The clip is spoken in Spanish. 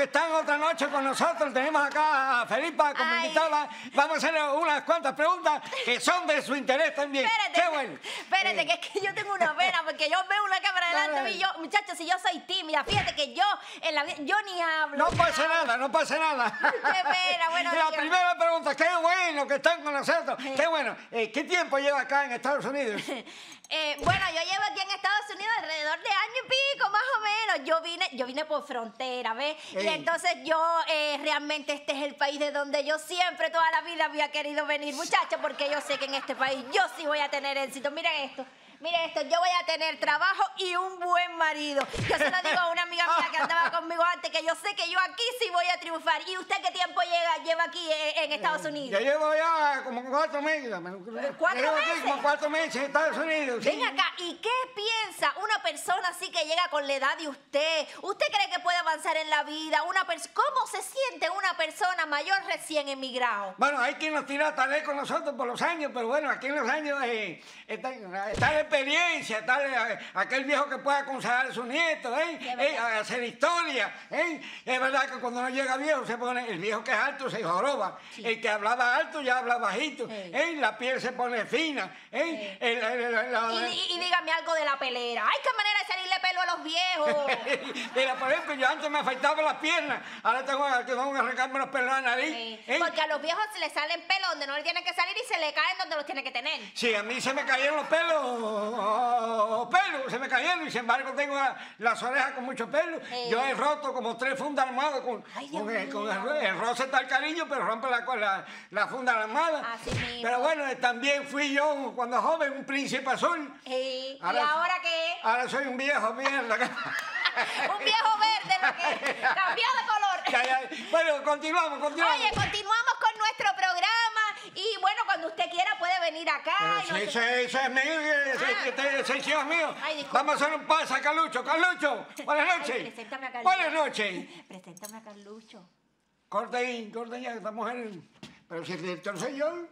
que están otra noche con nosotros. Tenemos acá a Felipa como invitada. Vamos a hacerle unas cuantas preguntas que son de su interés también. Espérate, espérate, que es que yo tengo una pena porque yo veo una cámara delante y yo, muchachos, si yo soy tímida, fíjate que yo en la vida, yo ni hablo. No pasa nada, no pasa nada. Qué pena, bueno. La primera pregunta, qué bueno que están con nosotros. Qué bueno. ¿Qué tiempo lleva acá en Estados Unidos? Bueno, yo llevo aquí en Estados Unidos alrededor de año y pico, más o menos. Yo vine por frontera, ¿ves? Y entonces yo realmente este es el país de donde yo siempre, toda la vida había querido venir, muchachos, porque yo sé que en este país yo sí voy a tener éxito. Miren esto. Mire esto, yo voy a tener trabajo y un buen marido. Yo se lo digo a una amiga mía que andaba conmigo antes, que yo sé que yo aquí sí voy a triunfar. ¿Y usted qué tiempo lleva aquí en Estados Unidos? Yo llevo ya como 4 meses. ¿4 meses? Como 4 meses en Estados Unidos. Ven acá, ¿y qué piensa una persona así que llega con la edad de usted? ¿Usted cree que puede avanzar en la vida? ¿Cómo se siente una persona mayor recién emigrado? Bueno, hay quien nos tira tal vez con nosotros por los años, pero bueno, aquí en los años está de experiencia, tal, aquel viejo que pueda aconsejar a su nieto, hacer historia. Es verdad que cuando uno llega viejo, se pone el viejo que es alto se joroba, el que hablaba alto ya habla bajito, la piel se pone fina. Y dígame algo de la pelera. ¡Ay, qué manera de salirle pelo a los viejos! Mira, por ejemplo, yo antes me afeitaba las piernas, ahora tengo que arrancarme los pelos a la nariz. Porque a los viejos se les salen pelos donde no le tienen que salir y se le caen donde los tienen que tener. Sí, a mí se me cayeron los pelos. Se me cayeron y sin embargo tengo las orejas con mucho pelo. Yo he roto como 3 fundas armadas con el roce tal cariño, pero rompe la funda armada. Pero bueno, también fui yo cuando joven un príncipe azul. ¿Y ahora qué? Ahora soy un viejo mierda. Un viejo verde, lo que cambiado de color. Bueno, continuamos. Oye, continuamos con nuestro programa. Y bueno, cuando usted quiera puede venir acá. Eso es mío, ese es mío. Vamos a hacer un pase a Carlucho. Carlucho, buenas noches. Preséntame a Carlucho. Buenas noches. Preséntame a Carlucho. Corta ahí, esta mujer. Pero si el director soy yo.